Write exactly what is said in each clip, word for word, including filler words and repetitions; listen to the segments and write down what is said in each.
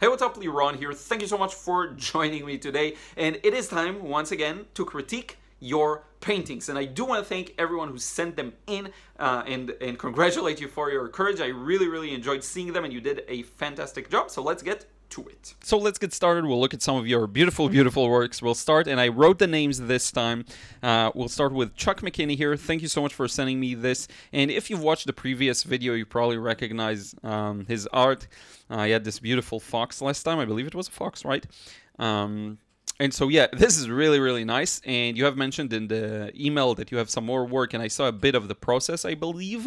Hey, what's up, Liron here. Thank you so much for joining me today. And it is time, once again, to critique your paintings. And I do want to thank everyone who sent them in uh, and, and congratulate you for your courage. I really, really enjoyed seeing them and you did a fantastic job. So let's get to it. So let's get started. We'll look at some of your beautiful, beautiful works. We'll start, and I wrote the names this time. Uh, we'll start with Chuck McKinney here. Thank you so much for sending me this. And if you've watched the previous video, you probably recognize um, his art. Uh, he had this beautiful fox last time. I believe it was a fox, right? Um, and so, yeah, this is really, really nice. And you have mentioned in the email that you have some more work, and I saw a bit of the process, I believe.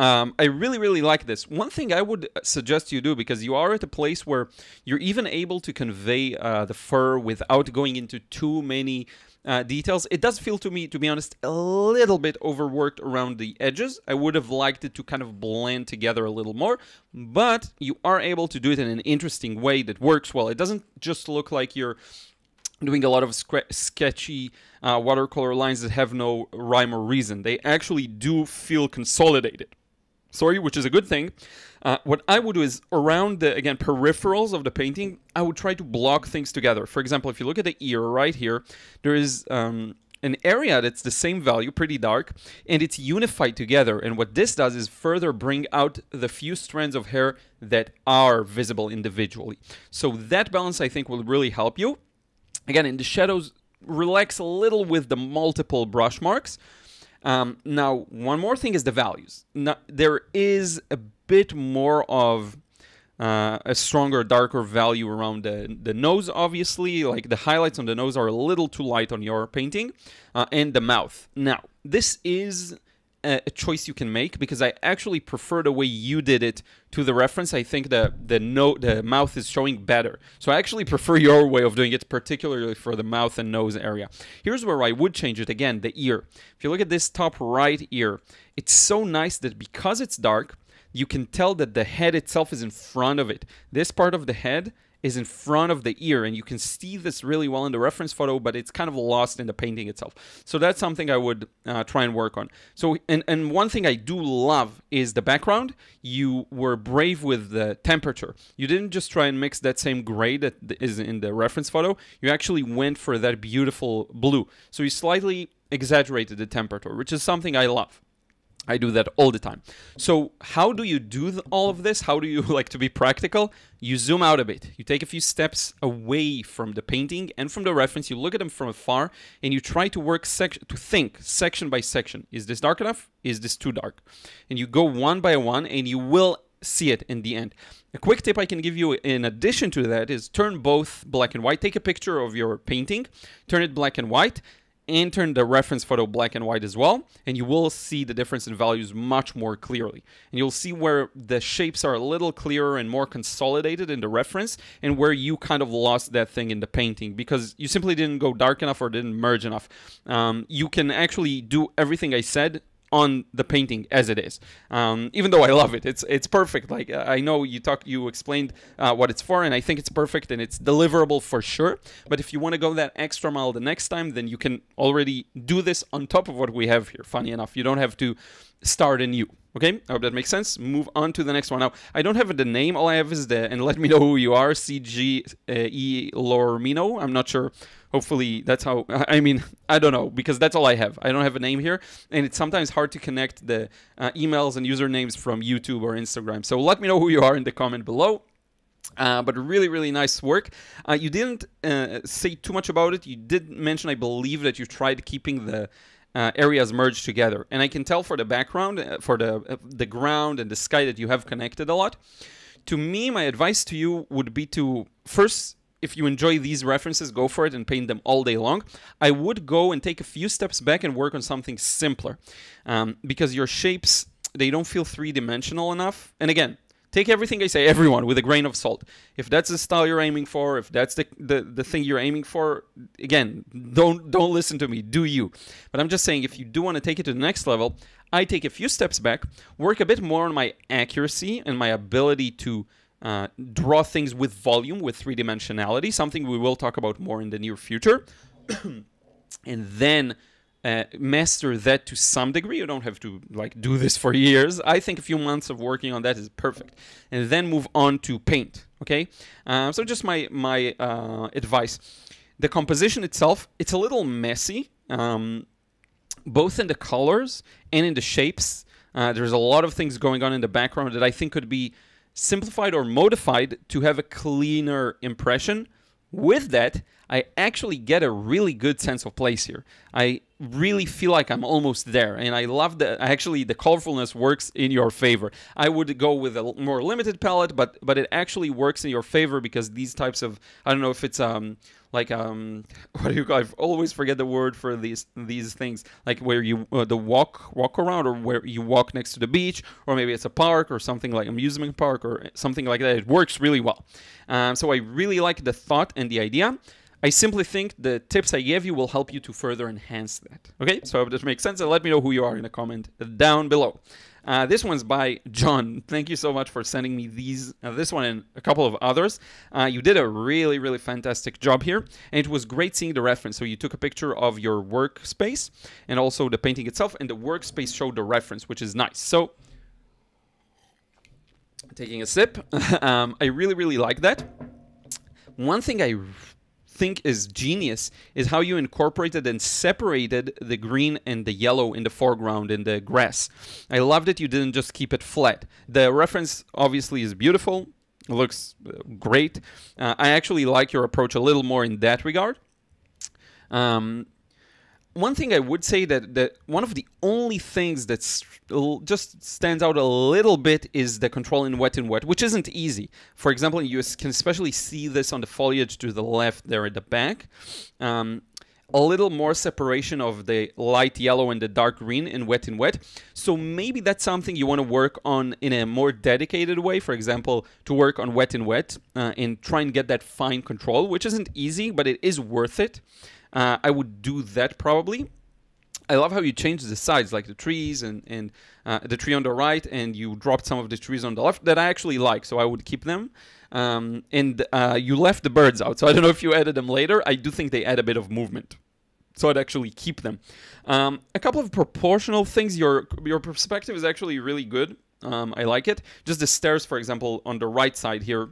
Um, I really, really like this. One thing I would suggest you do, because you are at a place where you're even able to convey uh, the fur without going into too many uh, details. It does feel to me, to be honest, a little bit overworked around the edges. I would have liked it to kind of blend together a little more, but you are able to do it in an interesting way that works well. It doesn't just look like you're doing a lot of sketchy uh, watercolor lines that have no rhyme or reason. They actually do feel consolidated. Sorry, which is a good thing. Uh, what I would do is around the, again, peripherals of the painting, I would try to block things together. For example, if you look at the ear right here, there is um, an area that's the same value, pretty dark, and it's unified together. And what this does is further bring out the few strands of hair that are visible individually. So that balance, I think, will really help you. Again, in the shadows, relax a little with the multiple brush marks. Um, now, one more thing is the values. Now, there is a bit more of uh, a stronger, darker value around the, the nose, obviously. Like, the highlights on the nose are a little too light on your painting. Uh, and the mouth. Now, this is a, a choice you can make, because I actually prefer the way you did it to the reference. I think the, the, no, the mouth is showing better. So I actually prefer your way of doing it, particularly for the mouth and nose area. Here's where I would change it again, the ear. If you look at this top right ear, it's so nice that because it's dark, you can tell that the head itself is in front of it. This part of the head is in front of the ear, and you can see this really well in the reference photo, but it's kind of lost in the painting itself. So that's something I would uh, try and work on. So, and, and one thing I do love is the background. You were brave with the temperature. You didn't just try and mix that same gray that is in the reference photo. You actually went for that beautiful blue. So you slightly exaggerated the temperature, which is something I love. I do that all the time. So how do you do all of this? How do you like to be practical? You zoom out a bit. You take a few steps away from the painting and from the reference. You look at them from afar and you try to work section to think section by section. Is this dark enough? Is this too dark? And you go one by one and you will see it in the end. A quick tip I can give you in addition to that is turn both black and white. Take a picture of your painting, turn it black and white, and turn the reference photo black and white as well, and you will see the difference in values much more clearly. And you'll see where the shapes are a little clearer and more consolidated in the reference, and where you kind of lost that thing in the painting because you simply didn't go dark enough or didn't merge enough. Um, you can actually do everything I said on the painting as it is, um, even though I love it. It's it's perfect. Like, I know you talked, you explained uh, what it's for, and I think it's perfect and it's deliverable for sure. But if you want to go that extra mile the next time, then you can already do this on top of what we have here. Funny enough, you don't have to start anew. Okay, I hope that makes sense. Move on to the next one. Now, I don't have the name. All I have is the, and let me know who you are, C G E Lormino. I'm not sure. Hopefully, that's how, I mean, I don't know, because that's all I have. I don't have a name here, and it's sometimes hard to connect the uh, emails and usernames from YouTube or Instagram. So let me know who you are in the comment below. Uh, but really, really nice work. Uh, you didn't uh, say too much about it. You did mention, I believe, that you tried keeping the Uh, areas merged together, and I can tell for the background, uh, for the uh, the ground and the sky that you have connected a lot. To me, my advice to you would be to first, if you enjoy these references, go for it and paint them all day long. I would go and take a few steps back and work on something simpler, um, because your shapes, they don't feel three-dimensional enough. And again, take everything I say, everyone, with a grain of salt. If that's the style you're aiming for, if that's the, the, the thing you're aiming for, again, don't don't listen to me, do you. But I'm just saying, if you do want to take it to the next level, I take a few steps back, work a bit more on my accuracy and my ability to uh, draw things with volume, with three-dimensionality, something we will talk about more in the near future. And then uh, master that to some degree. You don't have to like do this for years. I think a few months of working on that is perfect. And then move on to paint, okay? Uh, so just my, my uh, advice. The composition itself, it's a little messy, um, both in the colors and in the shapes. Uh, there's a lot of things going on in the background that I think could be simplified or modified to have a cleaner impression. With that, I actually get a really good sense of place here. I really feel like I'm almost there, and I love that. Actually, the colorfulness works in your favor. I would go with a more limited palette, but but it actually works in your favor because these types of, I don't know if it's um like um what do you call it? I always forget the word for these these things, like where you uh, the walk walk around, or where you walk next to the beach, or maybe it's a park or something like amusement park or something like that. It works really well. Um, so I really like the thought and the idea. I simply think the tips I gave you will help you to further enhance that. Okay, so I hope this makes sense, and let me know who you are in a comment down below. Uh, this one's by John. Thank you so much for sending me these, uh, this one and a couple of others. Uh, you did a really, really fantastic job here, and it was great seeing the reference. So you took a picture of your workspace and also the painting itself, and the workspace showed the reference, which is nice. So, taking a sip, um, I really, really like that. One thing I think is genius is how you incorporated and separated the green and the yellow in the foreground in the grass. I love that you didn't just keep it flat. The reference obviously is beautiful, it looks great. Uh, I actually like your approach a little more in that regard. Um, one thing I would say that, that one of the only things that st just stands out a little bit is the control in wet and wet, which isn't easy. For example, you can especially see this on the foliage to the left there at the back. Um, a little more separation of the light yellow and the dark green in wet and wet. So maybe that's something you want to work on in a more dedicated way, for example, to work on wet and wet uh, and try and get that fine control, which isn't easy, but it is worth it. Uh, I would do that probably. I love how you changed the sides, like the trees and, and uh, the tree on the right, and you dropped some of the trees on the left that I actually like, so I would keep them. Um, and uh, you left the birds out, so I don't know if you added them later. I do think they add a bit of movement, so I'd actually keep them. Um, a couple of proportional things. Your, your perspective is actually really good. Um, I like it. Just the stairs, for example, on the right side here,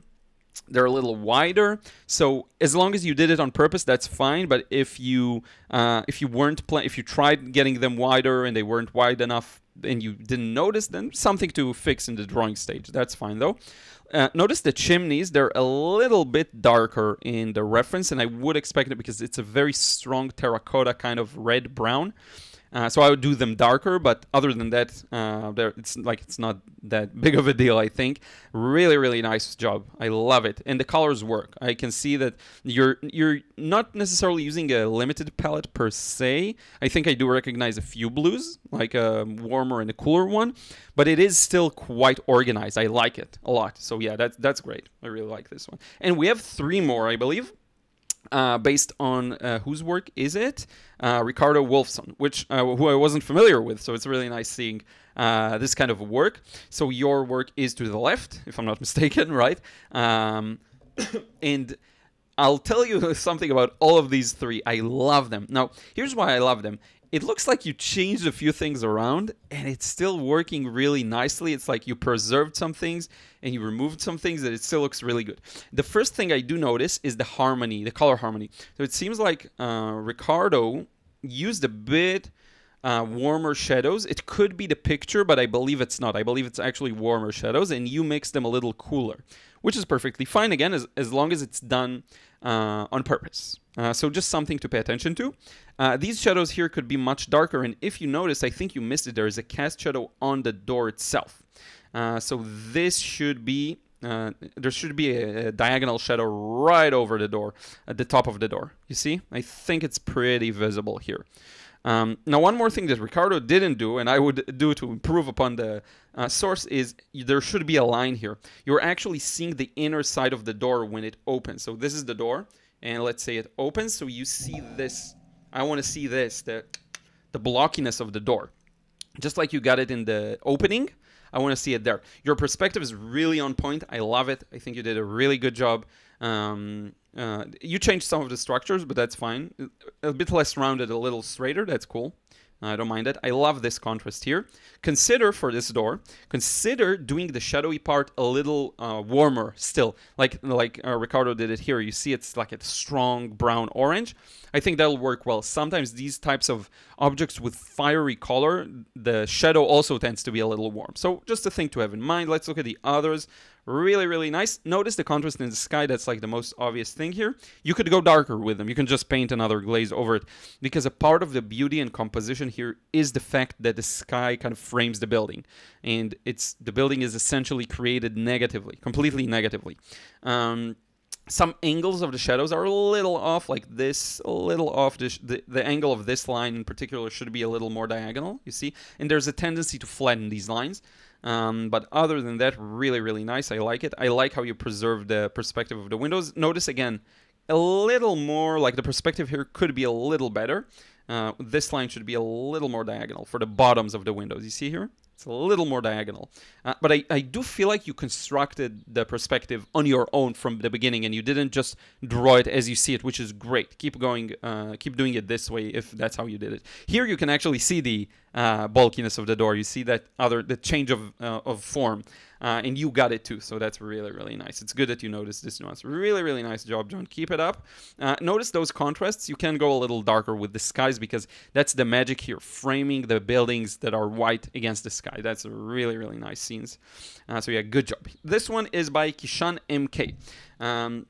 they're a little wider, so as long as you did it on purpose, that's fine. But if you uh, if you weren't playing, if you tried getting them wider and they weren't wide enough and you didn't notice, then something to fix in the drawing stage. That's fine though. Uh, notice the chimneys; they're a little bit darker in the reference, and I would expect it because it's a very strong terracotta kind of red brown. Uh, so I would do them darker, but other than that, uh, it's like it's not that big of a deal, I think. Really, really nice job. I love it. And the colors work. I can see that you're you're not necessarily using a limited palette per se. I think I do recognize a few blues, like a warmer and a cooler one, but it is still quite organized. I like it a lot. So yeah, that's, that's great. I really like this one. And we have three more, I believe. Uh, based on uh, whose work is it? Uh, Ricardo Wolfson, which uh, who I wasn't familiar with, so it's really nice seeing uh, this kind of work. So your work is to the left, if I'm not mistaken, right? Um, and I'll tell you something about all of these three. I love them. Now, here's why I love them. It looks like you changed a few things around, and it's still working really nicely. It's like you preserved some things and you removed some things, and it still looks really good. The first thing I do notice is the harmony, the color harmony. So it seems like uh, Ricardo used a bit uh, warmer shadows. It could be the picture, but I believe it's not. I believe it's actually warmer shadows, and you mix them a little cooler, which is perfectly fine, again, as, as long as it's done uh, on purpose. Uh, so just something to pay attention to. Uh, these shadows here could be much darker, and if you notice, I think you missed it, there is a cast shadow on the door itself. Uh, so this should be, uh, there should be a, a diagonal shadow right over the door, at the top of the door. You see? I think it's pretty visible here. Um, now, one more thing that Ricardo didn't do, and I would do to improve upon the uh, source, is there should be a line here. You're actually seeing the inner side of the door when it opens. So this is the door. And let's say it opens, so you see this. I want to see this, the, the blockiness of the door. Just like you got it in the opening, I want to see it there. Your perspective is really on point. I love it. I think you did a really good job. Um, uh, you change some of the structures, but that's fine. A bit less rounded, a little straighter. That's cool. I don't mind that. I love this contrast here. Consider, for this door, consider doing the shadowy part a little uh, warmer still, like like uh, Ricardo did it here. You see it's like a strong brown orange. I think that'll work well. Sometimes these types of objects with fiery color, the shadow also tends to be a little warm. So just a thing to have in mind. Let's look at the others. Really, really nice. Notice the contrast in the sky. That's like the most obvious thing here. You could go darker with them. You can just paint another glaze over it, because a part of the beauty and composition here is the fact that the sky kind of frames the building, and it's the building is essentially created negatively, completely negatively. Um, some angles of the shadows are a little off, like this, a little off. This, the, the angle of this line in particular should be a little more diagonal, you see? And there's a tendency to flatten these lines. Um, but other than that, really, really nice. I like it. I like how you preserve the perspective of the windows. Notice again, a little more, like the perspective here could be a little better. Uh, this line should be a little more diagonal for the bottoms of the windows. You see here? It's a little more diagonal. Uh, but I, I do feel like you constructed the perspective on your own from the beginning, and you didn't just draw it as you see it, which is great. Keep going, uh, keep doing it this way if that's how you did it. Here you can actually see the uh, bulkiness of the door. You see that other, the change of, uh, of form, uh, and you got it too. So that's really, really nice. It's good that you noticed this nuance. Really, really nice job, John. Keep it up. Uh, notice those contrasts. You can go a little darker with the skies, because that's the magic here, framing the buildings that are white against the sky. That's a really, really nice scenes. Uh, so yeah, good job. This one is by Kishan M K. Um,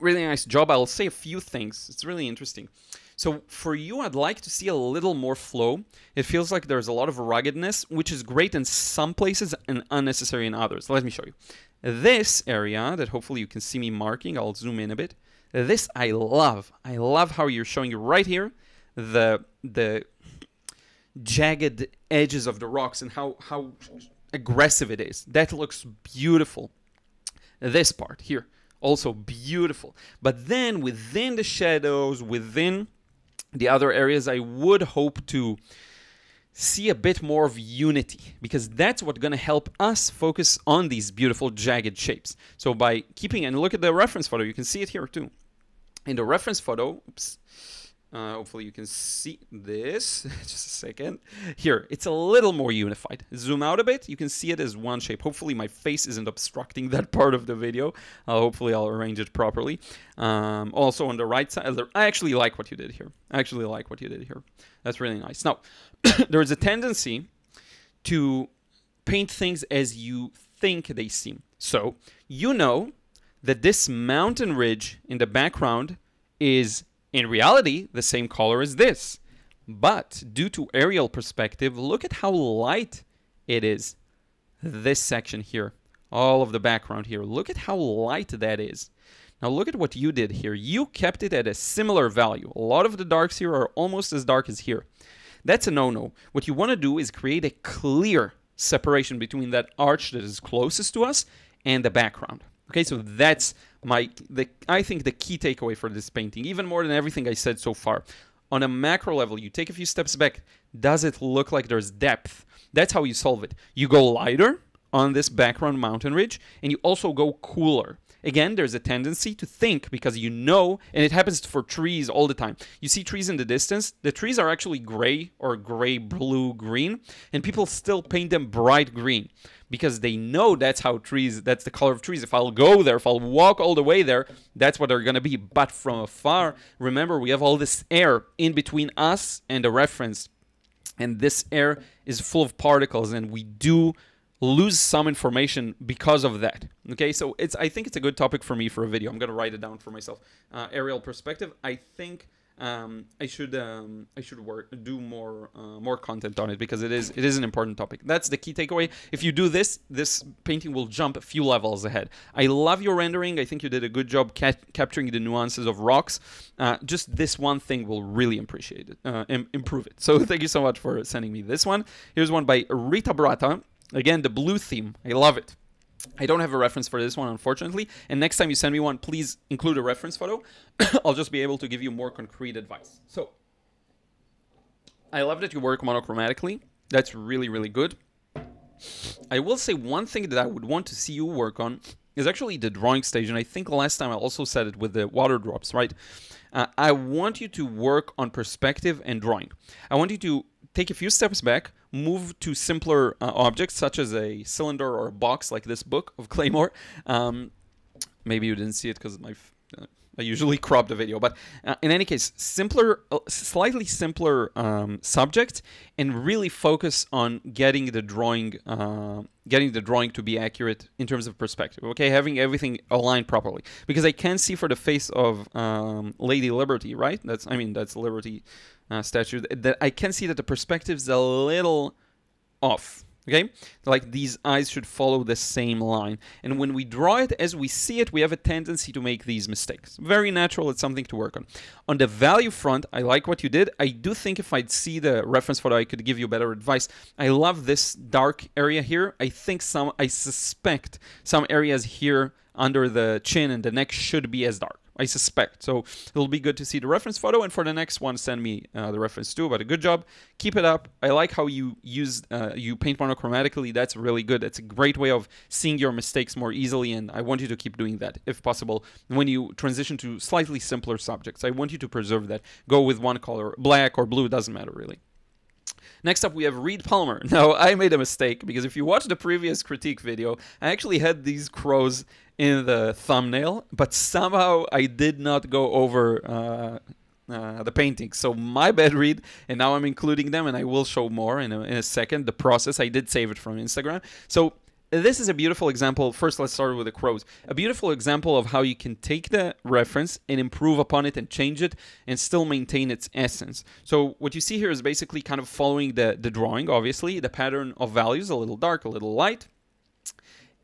really nice job. I'll say a few things. It's really interesting. So for you, I'd like to see a little more flow. It feels like there's a lot of ruggedness, which is great in some places and unnecessary in others. Let me show you. This area that hopefully you can see me marking. I'll zoom in a bit. This I love. I love how you're showing right here the the... jagged edges of the rocks and how how aggressive it is. That looks beautiful. This part here also beautiful, but then within the shadows, within the other areas, I would hope to see a bit more of unity, because that's what's going to help us focus on these beautiful jagged shapes. So by keeping, and look at the reference photo, you can see it here too in the reference photo. Oops. Uh, hopefully you can see this. Just a second. Here, it's a little more unified. Zoom out a bit. You can see it as one shape. Hopefully my face isn't obstructing that part of the video. Uh, hopefully I'll arrange it properly. Um, also on the right side, I actually like what you did here. I actually like what you did here. That's really nice. Now, there is a tendency to paint things as you think they seem. So, you know that this mountain ridge in the background is... in reality, the same color as this, but due to aerial perspective, look at how light it is. This section here, all of the background here, look at how light that is. Now look at what you did here. You kept it at a similar value. A lot of the darks here are almost as dark as here. That's a no-no. What you want to do is create a clear separation between that arch that is closest to us and the background. Okay, so that's my, the, I think the key takeaway for this painting, even more than everything I said so far. On a macro level, you take a few steps back. Does it look like there's depth? That's how you solve it. You go lighter on this background mountain ridge, and you also go cooler. Again, there's a tendency to think, because you know, and it happens for trees all the time. You see trees in the distance. The trees are actually gray or gray, blue, green, and people still paint them bright green because they know that's how trees, that's the color of trees. If I'll go there, if I'll walk all the way there, that's what they're going to be. But from afar, remember, we have all this air in between us and the reference, and this air is full of particles, and we do lose some information because of that. Okay, so it's, I think it's a good topic for me for a video. I'm gonna write it down for myself. Uh, aerial perspective. I think um, I should um, I should work do more uh, more content on it, because it is it is an important topic. That's the key takeaway. If you do this, this painting will jump a few levels ahead. I love your rendering. I think you did a good job ca capturing the nuances of rocks. Uh, just this one thing will really appreciate it, uh, im improve it. So thank you so much for sending me this one. Here's one by Ritabrata. Again, the blue theme. I love it. I don't have a reference for this one, unfortunately. And next time you send me one, please include a reference photo. I'll just be able to give you more concrete advice. So, I love that you work monochromatically. That's really, really good. I will say one thing that I would want to see you work on is actually the drawing stage. And I think last time I also said it with the water drops, right? Uh, I want you to work on perspective and drawing. I want you to take a few steps back, move to simpler uh, objects such as a cylinder or a box like this book of Claymore. Um, maybe you didn't see it because my... Uh, I usually crop the video, but uh, in any case, simpler, uh, slightly simpler um, subject, and really focus on getting the drawing, uh, getting the drawing to be accurate in terms of perspective. Okay, having everything aligned properly, because I can see for the face of um, Lady Liberty, right? That's, I mean, that's Liberty uh, statue. That I can see that the perspective's a little off. Okay, like these eyes should follow the same line. And when we draw it as we see it, we have a tendency to make these mistakes. Very natural, it's something to work on. On the value front, I like what you did. I do think if I'd see the reference photo, I could give you better advice. I love this dark area here. I think some, I suspect some areas here under the chin and the neck should be as dark. I suspect. So it'll be good to see the reference photo. And for the next one, send me uh, the reference too. But a good job. Keep it up. I like how you use, uh, you paint monochromatically. That's really good. That's a great way of seeing your mistakes more easily. And I want you to keep doing that if possible. When you transition to slightly simpler subjects, I want you to preserve that. Go with one color, black or blue, doesn't matter really. Next up, we have Reid Palmer. Now, I made a mistake because if you watch the previous critique video, I actually had these crows in the thumbnail, but somehow I did not go over uh, uh, the painting. So my bad, Reid, and now I'm including them, and I will show more in a, in a second. The process, I did save it from Instagram. So this is a beautiful example. First, let's start with the crows. A beautiful example of how you can take the reference and improve upon it and change it and still maintain its essence. So what you see here is basically kind of following the, the drawing, obviously, the pattern of values, a little dark, a little light,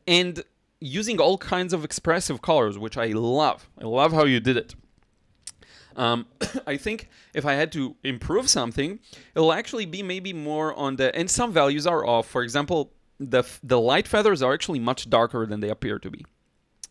and using all kinds of expressive colors, which I love. I love how you did it. Um, I think if I had to improve something, it'll actually be maybe more on the... And some values are off. For example... The, the light feathers are actually much darker than they appear to be.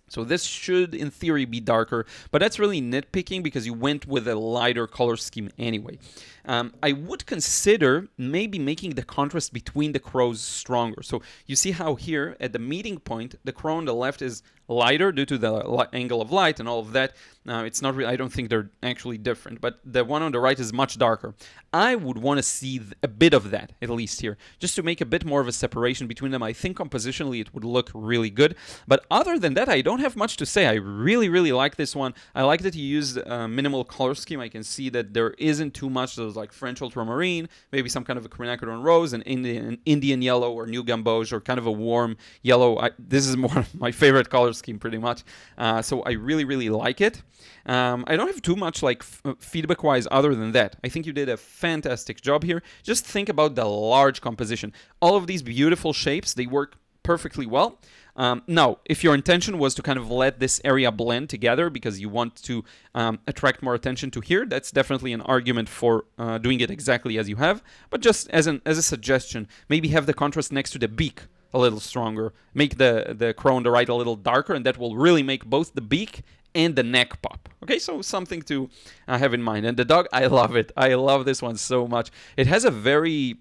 So this should, in theory, be darker, but that's really nitpicking because you went with a lighter color scheme anyway. Um, I would consider maybe making the contrast between the crows stronger. So you see how here at the meeting point, the crow on the left is lighter due to the angle of light and all of that. Now, it's not really, I don't think they're actually different, but the one on the right is much darker. I would want to see a bit of that, at least here, just to make a bit more of a separation between them. I think compositionally it would look really good. But other than that, I don't have much to say. I really, really like this one. I like that you used a minimal color scheme. I can see that there isn't too much. There's like French ultramarine, maybe some kind of a Quinacridone Rose, an Indian, Indian yellow or new gamboge or kind of a warm yellow. I, this is more my favorite color scheme pretty much. Uh, so I really, really like it. Um, I don't have too much like feedback-wise other than that. I think you did a fantastic job here. Just think about the large composition. All of these beautiful shapes, they work perfectly well. Um, now, if your intention was to kind of let this area blend together because you want to um, attract more attention to here, that's definitely an argument for uh, doing it exactly as you have. But just as an as a suggestion, maybe have the contrast next to the beak a little stronger, make the, the crow on the right a little darker, and that will really make both the beak and the neck pop. Okay, so something to uh, have in mind. And the dog, I love it. I love this one so much. It has a very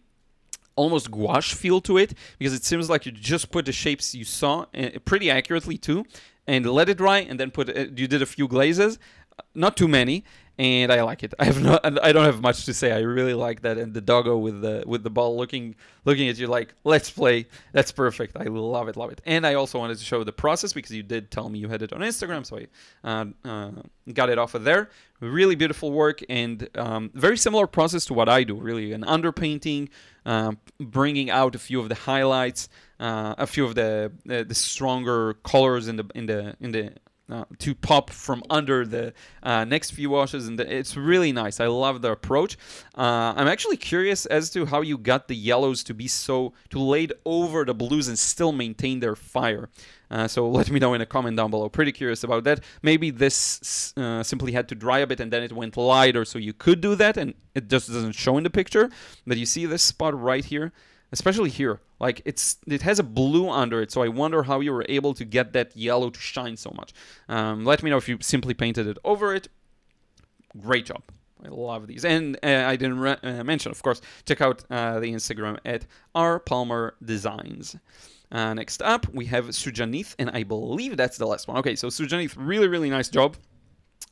almost gouache feel to it, because it seems like you just put the shapes you saw uh, pretty accurately too, and let it dry, and then put uh, you did a few glazes, not too many, and I like it. I have no, I don't have much to say. I really like that, and the doggo with the with the ball looking looking at you like, let's play. That's perfect. I love it, love it. And I also wanted to show the process because you did tell me you had it on Instagram, so I uh, uh, got it off of there. Really beautiful work, and um, very similar process to what I do. Really, an underpainting, um, bringing out a few of the highlights, uh, a few of the uh, the stronger colors in the in the in the. Uh, to pop from under the uh, next few washes, and the, it's really nice. I love the approach. Uh, I'm actually curious as to how you got the yellows to be so to laid over the blues and still maintain their fire. Uh, so let me know in a comment down below. Pretty curious about that. Maybe this uh, simply had to dry a bit and then it went lighter, so you could do that, and it just doesn't show in the picture. But you see this spot right here, especially here. Like it's, it has a blue under it, so I wonder how you were able to get that yellow to shine so much. Um, let me know if you simply painted it over it. Great job. I love these. And uh, I didn't re uh, mention, of course, check out uh, the Instagram at r palmer designs. Uh, next up, we have Sujanith, and I believe that's the last one. Okay, so Sujanith, really, really nice job.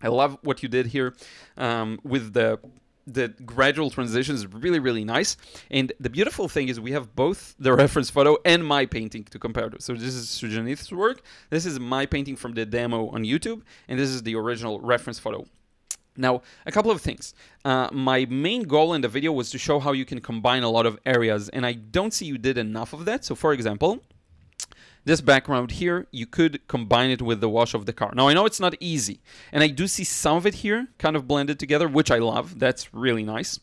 I love what you did here um, with the the gradual transition is really, really nice. And the beautiful thing is we have both the reference photo and my painting to compare to. So this is Sujanith's work. This is my painting from the demo on YouTube. And this is the original reference photo. Now, a couple of things. Uh, my main goal in the video was to show how you can combine a lot of areas. And I don't see you did enough of that. So for example, this background here, you could combine it with the wash of the car. Now, I know it's not easy, and I do see some of it here kind of blended together, which I love. That's really nice.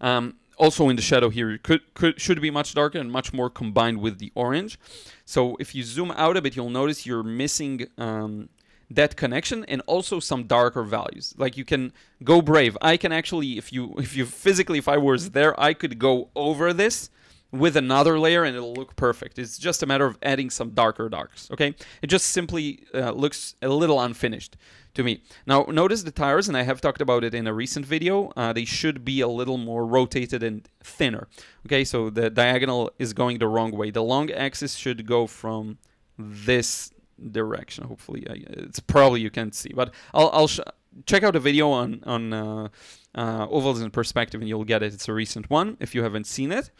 Um, also in the shadow here, it could, could, should be much darker and much more combined with the orange. So if you zoom out a bit, you'll notice you're missing um, that connection and also some darker values. Like you can go brave. I can actually, if you, if you physically, if I was there, I could go over this with another layer and it'll look perfect. It's just a matter of adding some darker darks, okay? It just simply uh, looks a little unfinished to me. Now, notice the tires, and I have talked about it in a recent video. Uh, they should be a little more rotated and thinner, okay? So the diagonal is going the wrong way. The long axis should go from this direction, hopefully. I, it's probably you can't see, but I'll, I'll sh check out a video on, on uh, uh, ovals and perspective and you'll get it. It's a recent one if you haven't seen it.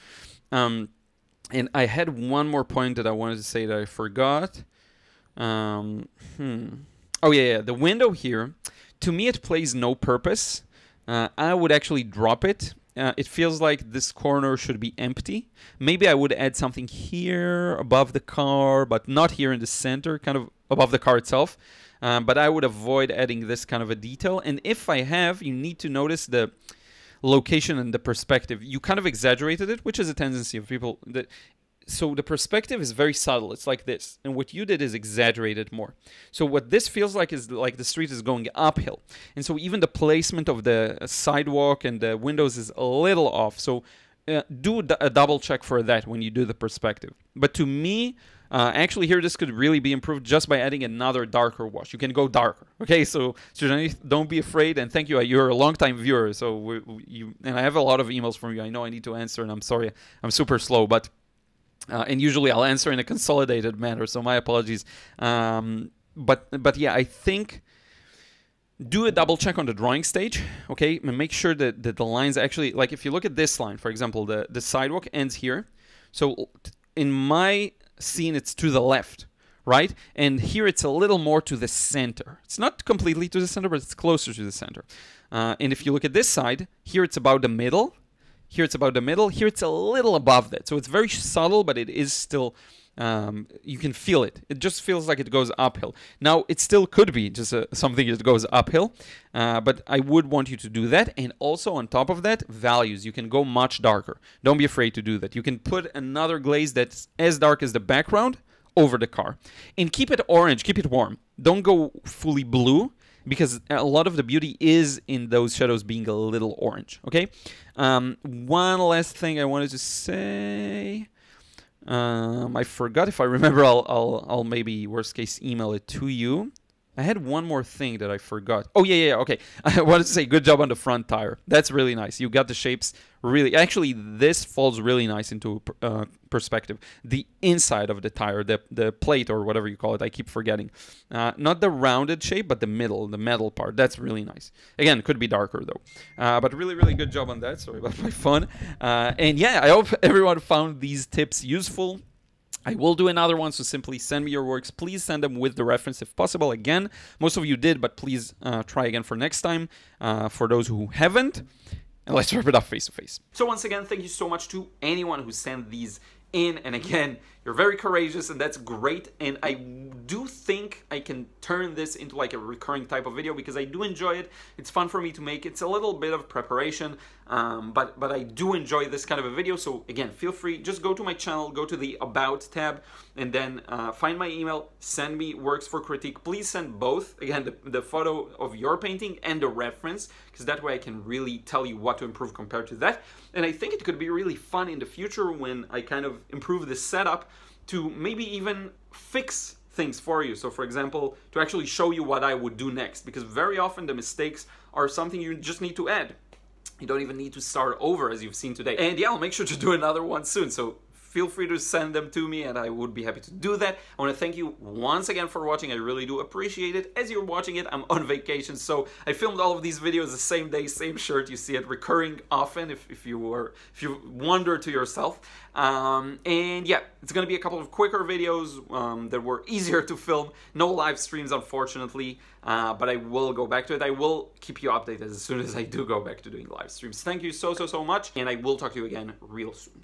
Um, and I had one more point that I wanted to say that I forgot. Um, hmm. Oh, yeah, yeah, the window here, to me, it plays no purpose. Uh, I would actually drop it. Uh, it feels like this corner should be empty. Maybe I would add something here above the car, but not here in the center, kind of above the car itself. Um, but I would avoid adding this kind of a detail. And if I have, you need to notice the location and the perspective. You kind of exaggerated it, which is a tendency of people. That, so the perspective is very subtle. It's like this. And what you did is exaggerate it more. So what this feels like is like the street is going uphill. And so even the placement of the sidewalk and the windows is a little off. So uh, do a double check for that when you do the perspective. But to me, Uh, actually, here, this could really be improved just by adding another darker wash. You can go darker, okay? So, Sujanith, don't be afraid, and thank you. You're a long-time viewer, so we, we, you, and I have a lot of emails from you. I know I need to answer, and I'm sorry. I'm super slow, but uh, and usually I'll answer in a consolidated manner, so my apologies. Um, but, but yeah, I think do a double check on the drawing stage, okay? And make sure that, that the lines actually, like if you look at this line, for example, the, the sidewalk ends here. So, in my scene, it's to the left, right? And here it's a little more to the center. It's not completely to the center, but it's closer to the center. Uh, and if you look at this side, here it's about the middle. Here it's about the middle. Here it's a little above that. So it's very subtle, but it is still, um, you can feel it. It just feels like it goes uphill. Now, it still could be just a, something that goes uphill, uh, but I would want you to do that. And also on top of that, values. You can go much darker. Don't be afraid to do that. You can put another glaze that's as dark as the background over the car. And keep it orange, keep it warm. Don't go fully blue, because a lot of the beauty is in those shadows being a little orange, okay? Um, one last thing I wanted to say. Um, I forgot. If I remember, I'll, I'll, I'll maybe, worst case, email it to you. I had one more thing that I forgot. Oh, yeah, yeah, yeah, okay. I wanted to say good job on the front tire. That's really nice. You got the shapes really... Actually, this falls really nice into uh, perspective. The inside of the tire, the, the plate or whatever you call it, I keep forgetting. Uh, not the rounded shape, but the middle, the metal part. That's really nice. Again, it could be darker, though. Uh, but really, really good job on that. Sorry about my phone. Uh, and yeah, I hope everyone found these tips useful. I will do another one, so simply send me your works. Please send them with the reference if possible. Again, most of you did, but please uh, try again for next time. Uh, for those who haven't, and let's wrap it up face to face. So once again, thank you so much to anyone who sent these in. And again, you're very courageous, and that's great. And I do think I can turn this into like a recurring type of video, because I do enjoy it. It's fun for me to make. It's a little bit of preparation, um, but but I do enjoy this kind of a video. So again, feel free, just go to my channel, go to the About tab, and then uh, find my email, send me works for critique. Please send both, again, the, the photo of your painting and the reference, because that way I can really tell you what to improve compared to that. And I think it could be really fun in the future when I kind of improve the setup to maybe even fix things for you. So for example, to actually show you what I would do next, because very often the mistakes are something you just need to add. You don't even need to start over, as you've seen today. And yeah, I'll make sure to do another one soon. So feel free to send them to me and I would be happy to do that. I want to thank you once again for watching. I really do appreciate it. As you're watching it, I'm on vacation, so I filmed all of these videos the same day, same shirt. You see it recurring often if, if you were, if you wonder to yourself. Um, and yeah, it's going to be a couple of quicker videos um, that were easier to film. No live streams, unfortunately, uh, but I will go back to it. I will keep you updated as soon as I do go back to doing live streams. Thank you so, so, so much. And I will talk to you again real soon.